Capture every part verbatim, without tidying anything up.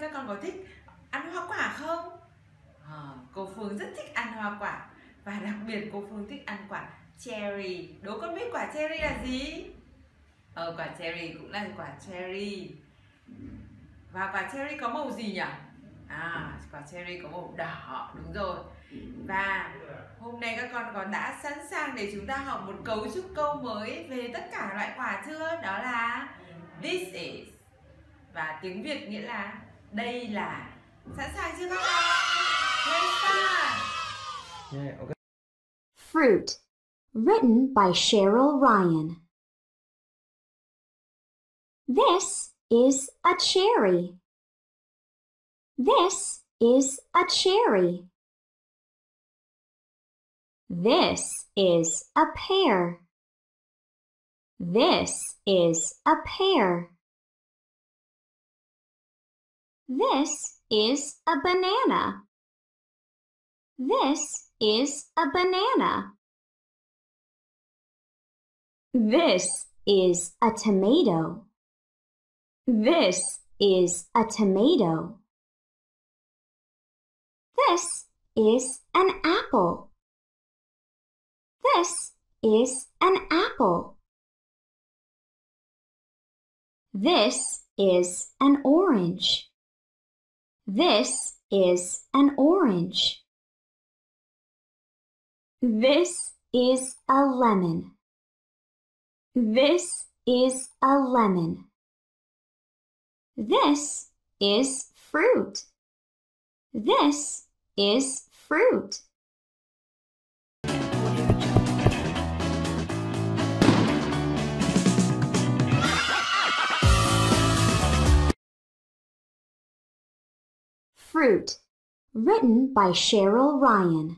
ơi, các con có thích ăn hoa quả không? À, cô Phương rất thích ăn hoa quả. Và đặc biệt cô Phương thích ăn quả cherry. Đố con biết quả cherry là gì? Ờ, quả cherry cũng là quả cherry. Và quả cherry có màu gì nhỉ? À, quả cherry có màu đỏ, đúng rồi. Và hôm nay các con có đã sẵn sàng để chúng ta học một cấu trúc câu mới về tất cả loại quả chưa? Đó là this is. Và tiếng Việt nghĩa là đây là. Sẵn sàng chưa các con? Let's start. Yeah, okay. Fruit, written by Cheryl Ryan. This is a cherry. This is a cherry. This is a pear. This is a pear. This is a banana. This is a banana. This is a tomato. This is a tomato. This is an apple. This is an apple. This is an orange. This is an orange. This is a lemon. This is a lemon. This is fruit. This is fruit. Fruit, written by Cheryl Ryan.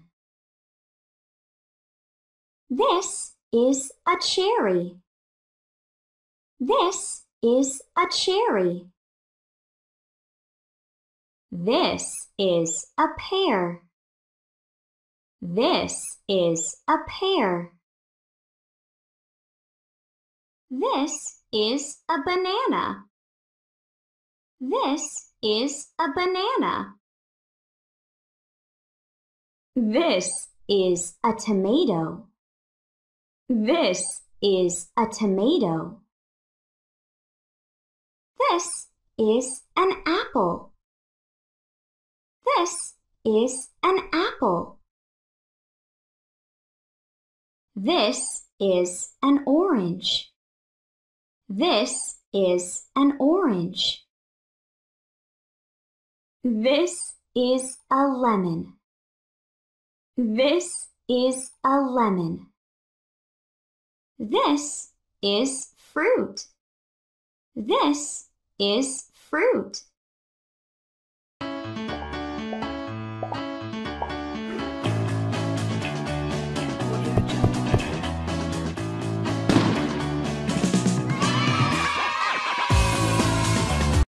This is a cherry. This is a cherry. This is a pear. This is a pear. This is a banana. This is a banana. This is a tomato. This is a tomato. This is an apple. This is an apple. This is an orange. This is an orange. This is a lemon. This is a lemon. This is fruit. This is fruit.